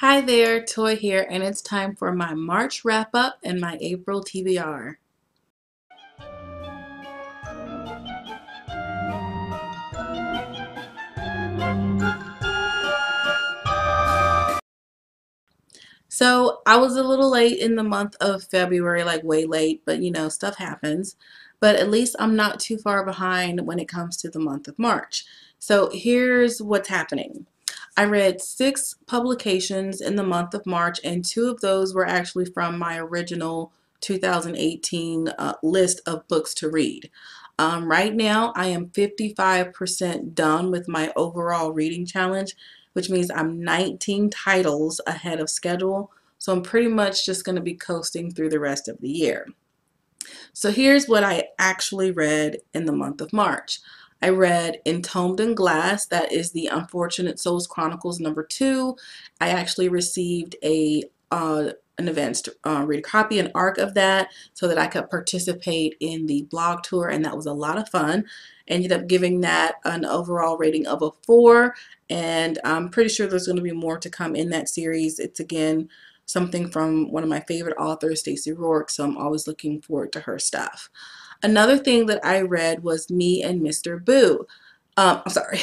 Hi there, Toy here, and it's time for my March wrap-up and my April TBR. So I was a little late in the month of February, like way late, but you know, stuff happens. But at least I'm not too far behind when it comes to the month of March. So here's what's happening. I read 6 publications in the month of March, and 2 of those were actually from my original 2018 list of books to read. Right now, I am 55% done with my overall reading challenge, which means I'm 19 titles ahead of schedule. So I'm pretty much just going to be coasting through the rest of the year. So here's what I actually read in the month of March. I read Entombed in Glass, that is the Unfortunate Souls Chronicles #2. I actually received an advanced reader copy, an ARC of that, so that I could participate in the blog tour, and that was a lot of fun. Ended up giving that an overall rating of a 4, and I'm pretty sure there's going to be more to come in that series. It's again something from one of my favorite authors, Stacey Rourke, so I'm always looking forward to her stuff. Another thing that I read was Me and Mr. Bo. I'm sorry,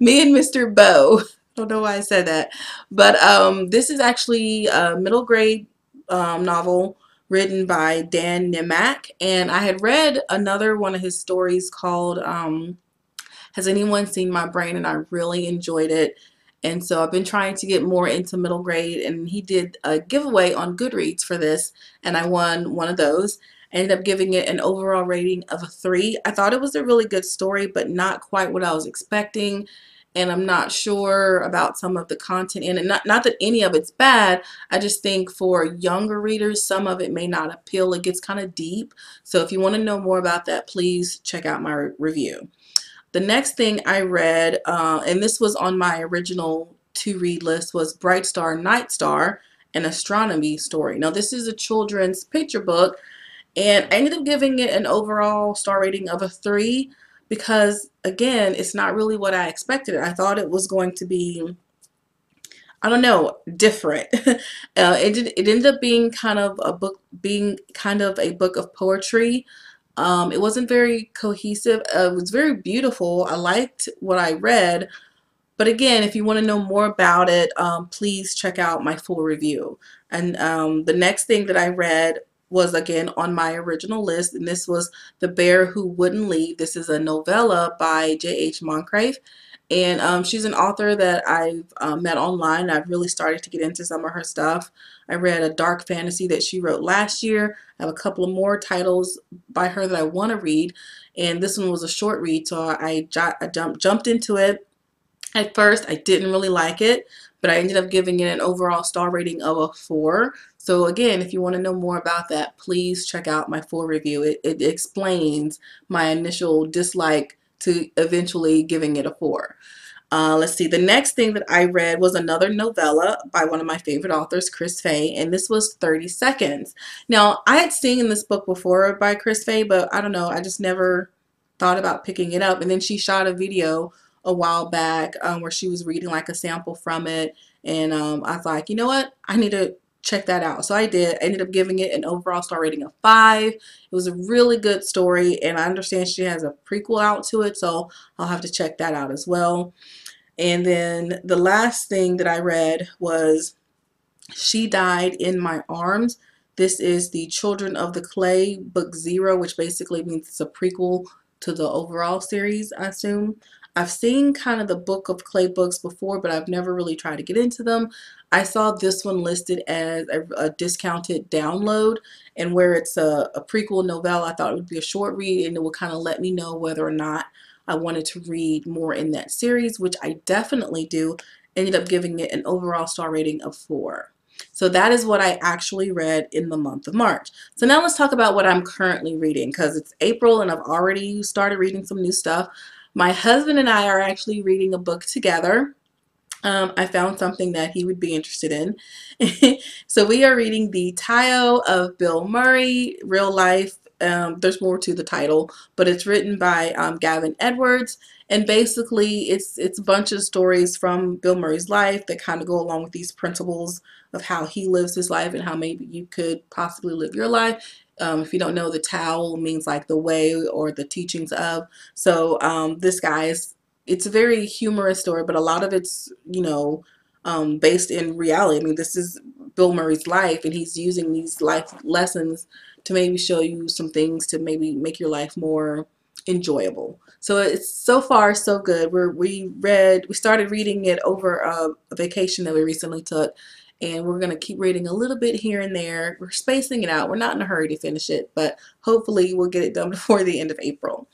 Me and Mr. Bo. I don't know why I said that. But this is actually a middle grade novel written by Dan Nimack. And I had read another one of his stories called Has Anyone Seen My Brain? And I really enjoyed it. And so I've been trying to get more into middle grade. And he did a giveaway on Goodreads for this. And I won one of those. Ended up giving it an overall rating of a 3. I thought it was a really good story, but not quite what I was expecting. And I'm not sure about some of the content in it. Not that any of it's bad. I just think for younger readers, some of it may not appeal. It gets kind of deep. So if you want to know more about that, please check out my review. The next thing I read, and this was on my original to-read list, was Bright Star, Night Star, an astronomy story. Now, this is a children's picture book. And I ended up giving it an overall star rating of a 3 because, again, it's not really what I expected. I thought it was going to be, I don't know, different. It ended up being kind of a book of poetry. It wasn't very cohesive. It was very beautiful. I liked what I read. But again, if you want to know more about it, please check out my full review. And the next thing that I read was again on my original list, and this was The Bear Who Wouldn't Leave. This is a novella by J.H. Moncrief, and she's an author that I've met online. I've really started to get into some of her stuff. I read a dark fantasy that she wrote last year. I have a couple of more titles by her that I want to read, and this one was a short read, so I jumped into it. At first, I didn't really like it, but I ended up giving it an overall star rating of a 4. So again, if you want to know more about that, please check out my full review. It explains my initial dislike to eventually giving it a 4. Let's see. The next thing that I read was another novella by one of my favorite authors, Chrys Fey, and this was 30 Seconds. Now, I had seen this book before by Chrys Fey, but I don't know. I just never thought about picking it up. And then she shot a video a while back where she was reading like a sample from it, and I was like, you know what, I need to check that out. So I did. I ended up giving it an overall star rating of 5. It was a really good story, and I understand she has a prequel out to it, so I'll have to check that out as well. And then the last thing that I read was She Died in My Arms. This is the Children of the Clay Book 0, which basically means it's a prequel to the overall series, I assume. I've seen kind of the Book of Clay books before, but I've never really tried to get into them. I saw this one listed as a discounted download, and where it's a prequel novella, I thought it would be a short read, and it would kind of let me know whether or not I wanted to read more in that series, which I definitely do. Ended up giving it an overall star rating of 4. So that is what I actually read in the month of March. So now let's talk about what I'm currently reading, because it's April and I've already started reading some new stuff. My husband and I are actually reading a book together. I found something that he would be interested in. So we are reading The Tao of Bill Murray, real life There's more to the title, but it's written by Gavin Edwards, and basically it's a bunch of stories from Bill Murray's life that kind of go along with these principles of how he lives his life and how maybe you could possibly live your life. If you don't know, the Tao means like the way or the teachings of. So this guy is, it's a very humorous story, but a lot of it's, you know, based in reality. I mean, this is Bill Murray's life, and he's using these life lessons to maybe show you some things to maybe make your life more enjoyable. So it's so far so good. We started reading it over a vacation that we recently took, and we're gonna keep reading a little bit here and there. We're spacing it out. We're not in a hurry to finish it, but hopefully we'll get it done before the end of April.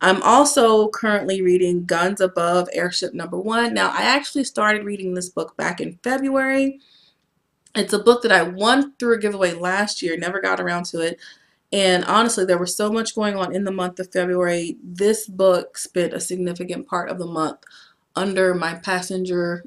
I'm also currently reading Guns Above, Airship Number One. Now, I actually started reading this book back in February. It's a book that I won through a giveaway last year, never got around to it. And honestly, there was so much going on in the month of February. This book spent a significant part of the month under my passenger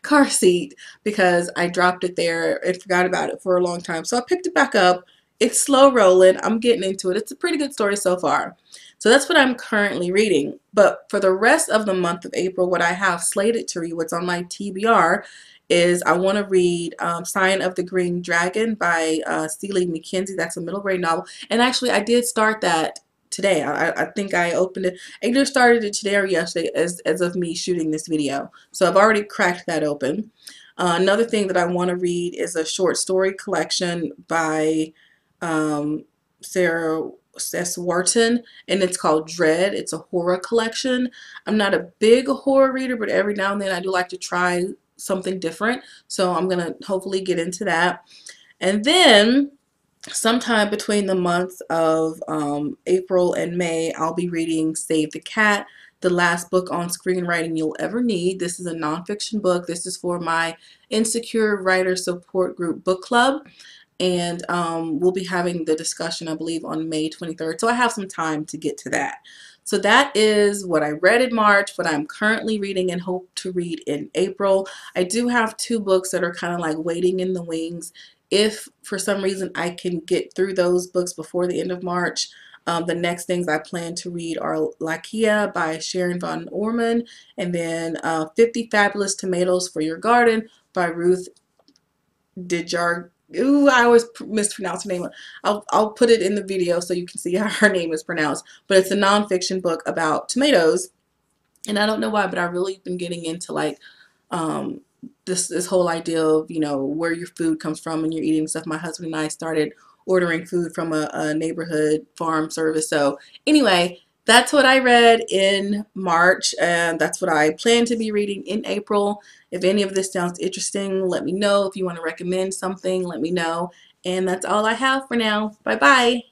car seat because I dropped it there and forgot about it for a long time. So I picked it back up. It's slow rolling. I'm getting into it. It's a pretty good story so far. So that's what I'm currently reading. But for the rest of the month of April, what I have slated to read, what's on my TBR, is I want to read Sign of the Green Dragon by C. Lee McKenzie. That's a middle grade novel. And actually, I did start that today. I think I opened it. I either started it today or yesterday as of me shooting this video. So I've already cracked that open. Another thing that I want to read is a short story collection by Sarah S. Wharton, and it's called Dread. It's a horror collection. I'm not a big horror reader, but every now and then I do like to try something different, so I'm gonna hopefully get into that. And then sometime between the months of April and May, I'll be reading Save the Cat, the last book on screenwriting you'll ever need. This is a nonfiction book. This is for my Insecure Writer Support Group book club, and we'll be having the discussion, I believe, on May 23rd, so I have some time to get to that. So that is what I read in March, what I'm currently reading and hope to read in April. I do have two books that are kind of like waiting in the wings. If for some reason I can get through those books before the end of March, the next things I plan to read are Lakia by Sharon Von Orman, and then 50 Fabulous Tomatoes for Your Garden by Ruth Didjar. Ooh, I always mispronounce her name. I'll put it in the video so you can see how her name is pronounced. But it's a nonfiction book about tomatoes, and I don't know why, but I've really been getting into like this whole idea of, you know, where your food comes from and you're eating stuff. My husband and I started ordering food from a neighborhood farm service. So anyway, that's what I read in March, and that's what I plan to be reading in April. If any of this sounds interesting, let me know. If you want to recommend something, let me know. And that's all I have for now. Bye-bye.